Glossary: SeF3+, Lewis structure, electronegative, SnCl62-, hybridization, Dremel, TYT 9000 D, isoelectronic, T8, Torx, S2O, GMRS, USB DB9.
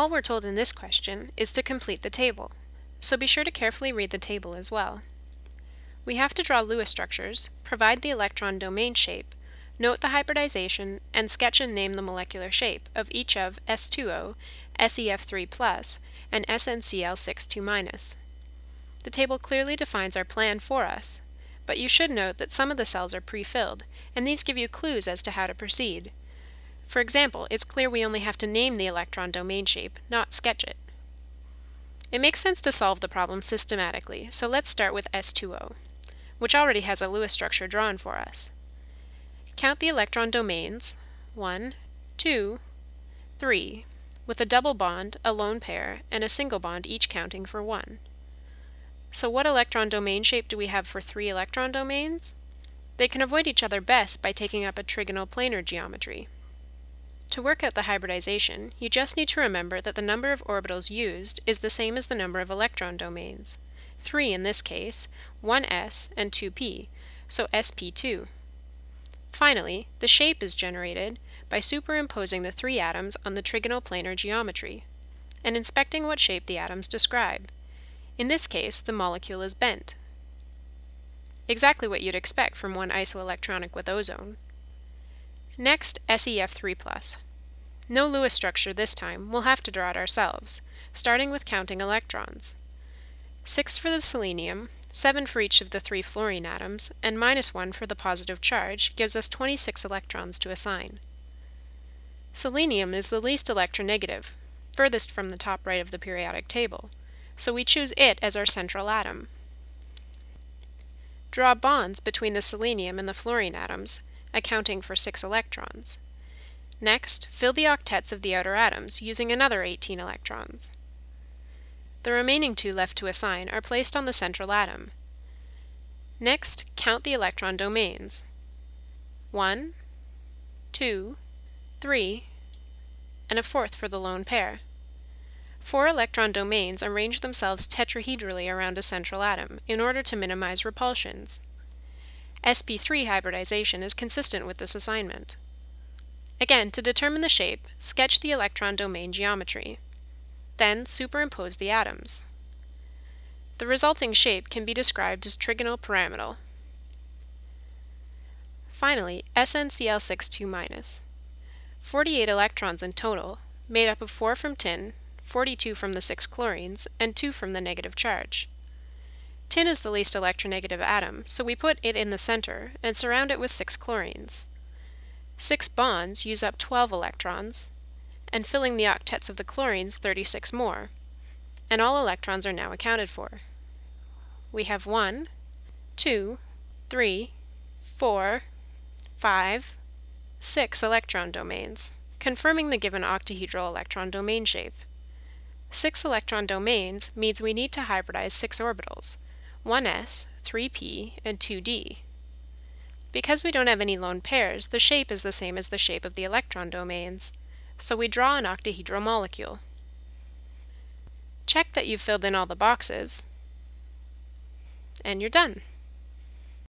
All we're told in this question is to complete the table, so be sure to carefully read the table as well. We have to draw Lewis structures, provide the electron domain shape, note the hybridization, and sketch and name the molecular shape of each of S2O, SeF3+, and SnCl62-. The table clearly defines our plan for us, but you should note that some of the cells are pre-filled, and these give you clues as to how to proceed. For example, it's clear we only have to name the electron domain shape, not sketch it. It makes sense to solve the problem systematically, so let's start with S2O, which already has a Lewis structure drawn for us. Count the electron domains, 1, 2, 3, with a double bond, a lone pair, and a single bond each counting for 1. So what electron domain shape do we have for 3 electron domains? They can avoid each other best by taking up a trigonal planar geometry. To work out the hybridization, you just need to remember that the number of orbitals used is the same as the number of electron domains, 3 in this case, 1s and 2p, so sp2. Finally, the shape is generated by superimposing the 3 atoms on the trigonal planar geometry, and inspecting what shape the atoms describe. In this case, the molecule is bent. Exactly what you'd expect from one isoelectronic with ozone. Next, SeF3+. No Lewis structure this time, we'll have to draw it ourselves, starting with counting electrons. 6 for the selenium, 7 for each of the 3 fluorine atoms, and -1 for the positive charge gives us 26 electrons to assign. Selenium is the least electronegative, furthest from the top right of the periodic table, so we choose it as our central atom. Draw bonds between the selenium and the fluorine atoms, accounting for 6 electrons. Next, fill the octets of the outer atoms using another 18 electrons. The remaining 2 left to assign are placed on the central atom. Next, count the electron domains. 1, 2, 3, and a 4th for the lone pair. 4 electron domains arrange themselves tetrahedrally around a central atom in order to minimize repulsions. sp3 hybridization is consistent with this assignment. Again, to determine the shape, sketch the electron domain geometry. Then superimpose the atoms. The resulting shape can be described as trigonal pyramidal. Finally, SnCl62-. 48 electrons in total, made up of 4 from tin, 42 from the 6 chlorines, and 2 from the negative charge. Tin is the least electronegative atom, so we put it in the center and surround it with 6 chlorines. 6 bonds use up 12 electrons, and filling the octets of the chlorines 36 more, and all electrons are now accounted for. We have 1, 2, 3, 4, 5, 6 electron domains, confirming the given octahedral electron domain shape. 6 electron domains means we need to hybridize 6 orbitals, 1s, 3p, and 2d. Because we don't have any lone pairs, the shape is the same as the shape of the electron domains, so we draw an octahedral molecule. Check that you've filled in all the boxes, and you're done.